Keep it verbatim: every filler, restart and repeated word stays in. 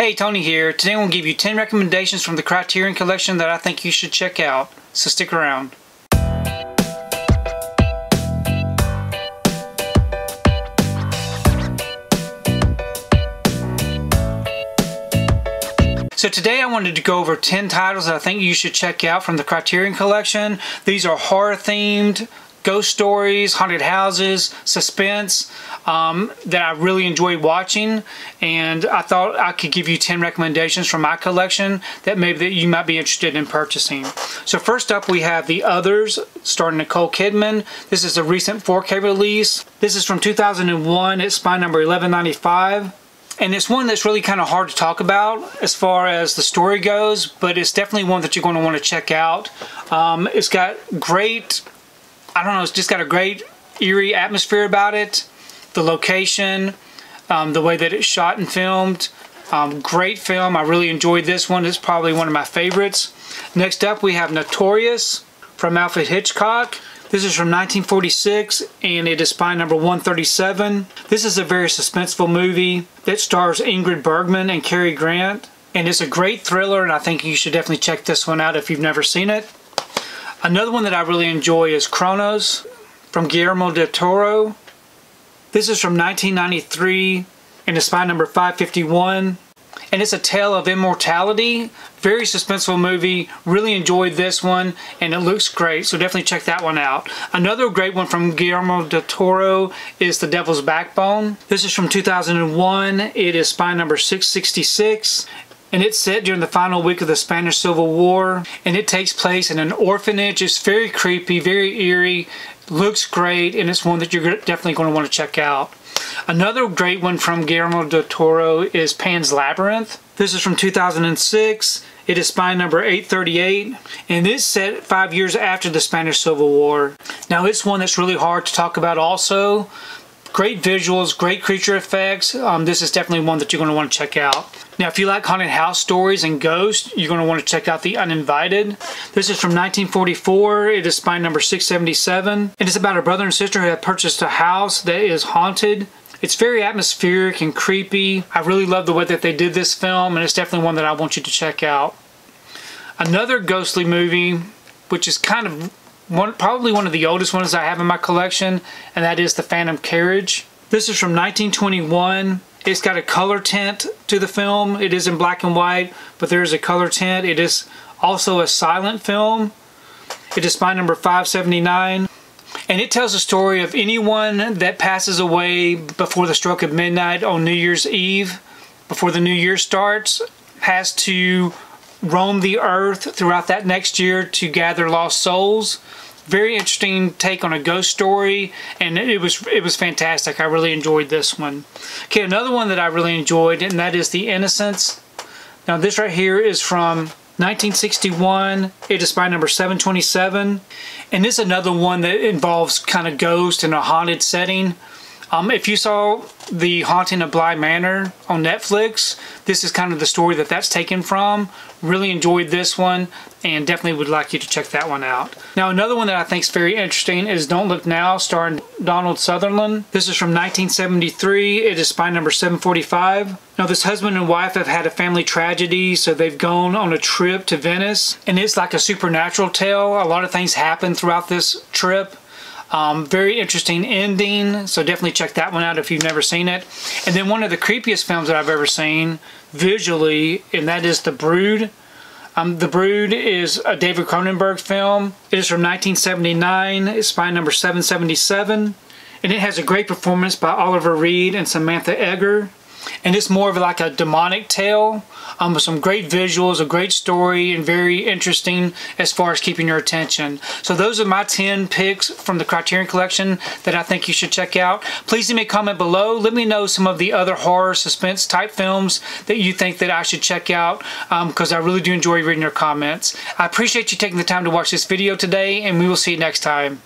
Hey, Tony here. Today I'm going to give you ten recommendations from the Criterion Collection that I think you should check out, so stick around. So today I wanted to go over ten titles that I think you should check out from the Criterion Collection. These are horror-themed, ghost stories, haunted houses, suspense, um, that I really enjoy watching, and I thought I could give you ten recommendations from my collection that maybe that you might be interested in purchasing. So first up we have The Others, starring Nicole Kidman. This is a recent four K release. This is from two thousand one, it's spine number eleven ninety-five. And it's one that's really kind of hard to talk about as far as the story goes, but it's definitely one that you're going to want to check out. Um, it's got great... I don't know, it's just got a great eerie atmosphere about it. The location, um, the way that it's shot and filmed. Um, great film. I really enjoyed this one. It's probably one of my favorites. Next up we have Notorious from Alfred Hitchcock. This is from nineteen forty-six and it is spine number one thirty-seven. This is a very suspenseful movie that stars Ingrid Bergman and Cary Grant. And it's a great thriller, and I think you should definitely check this one out if you've never seen it. Another one that I really enjoy is Cronos from Guillermo del Toro. This is from nineteen ninety-three and it's spine number five fifty-one. And it's a tale of immortality. Very suspenseful movie. Really enjoyed this one, and it looks great, so definitely check that one out. Another great one from Guillermo del Toro is The Devil's Backbone. This is from two thousand one. It is spine number six sixty-six. And it's set during the final week of the Spanish Civil War, and it takes place in an orphanage. It's very creepy, very eerie, looks great, and it's one that you're definitely going to want to check out. Another great one from Guillermo del Toro is Pan's Labyrinth. This is from two thousand six. It is spine number eight thirty-eight, and it's set five years after the Spanish Civil War. Now, it's one that's really hard to talk about also. Great visuals, great creature effects. Um, this is definitely one that you're going to want to check out. Now, if you like haunted house stories and ghosts, you're going to want to check out The Uninvited. This is from nineteen forty-four. It is spine number six seventy-seven. It is about a brother and sister who have purchased a house that is haunted. It's very atmospheric and creepy. I really love the way that they did this film, and it's definitely one that I want you to check out. Another ghostly movie, which is kind of... One, probably one of the oldest ones I have in my collection, and that is The Phantom Carriage. This is from nineteen twenty-one. It's got a color tint to the film. It is in black and white, but there is a color tint. It is also a silent film. It is spine number five seventy-nine. And it tells the story of anyone that passes away before the stroke of midnight on New Year's Eve, before the new year starts, has to roam the earth throughout that next year to gather lost souls. Very interesting take on a ghost story, and it was it was fantastic. I really enjoyed this one. Okay, another one that I really enjoyed, and that is The Innocents. Now, this right here is from nineteen sixty-one. It is spine number seven twenty-seven, and this is another one that involves kind of ghosts in a haunted setting. Um, if you saw The Haunting of Bly Manor on Netflix, this is kind of the story that that's taken from. Really enjoyed this one, and definitely would like you to check that one out. Now, another one that I think is very interesting is Don't Look Now, starring Donald Sutherland. This is from nineteen seventy-three. It is spine number seven forty-five. Now, this husband and wife have had a family tragedy, so they've gone on a trip to Venice, and it's like a supernatural tale. A lot of things happen throughout this trip. Um, very interesting ending, so definitely check that one out if you've never seen it. And then one of the creepiest films that I've ever seen visually, and that is The Brood. Um, The Brood is a David Cronenberg film. It is from nineteen seventy-nine. It's spine number seven seventy-seven. And it has a great performance by Oliver Reed and Samantha Egger. And it's more of like a demonic tale, um, with some great visuals, a great story, and very interesting as far as keeping your attention. So those are my ten picks from the Criterion Collection that I think you should check out. Please leave me a comment below. Let me know some of the other horror, suspense type films that you think that I should check out, because um, I really do enjoy reading your comments. I appreciate you taking the time to watch this video today, and we will see you next time.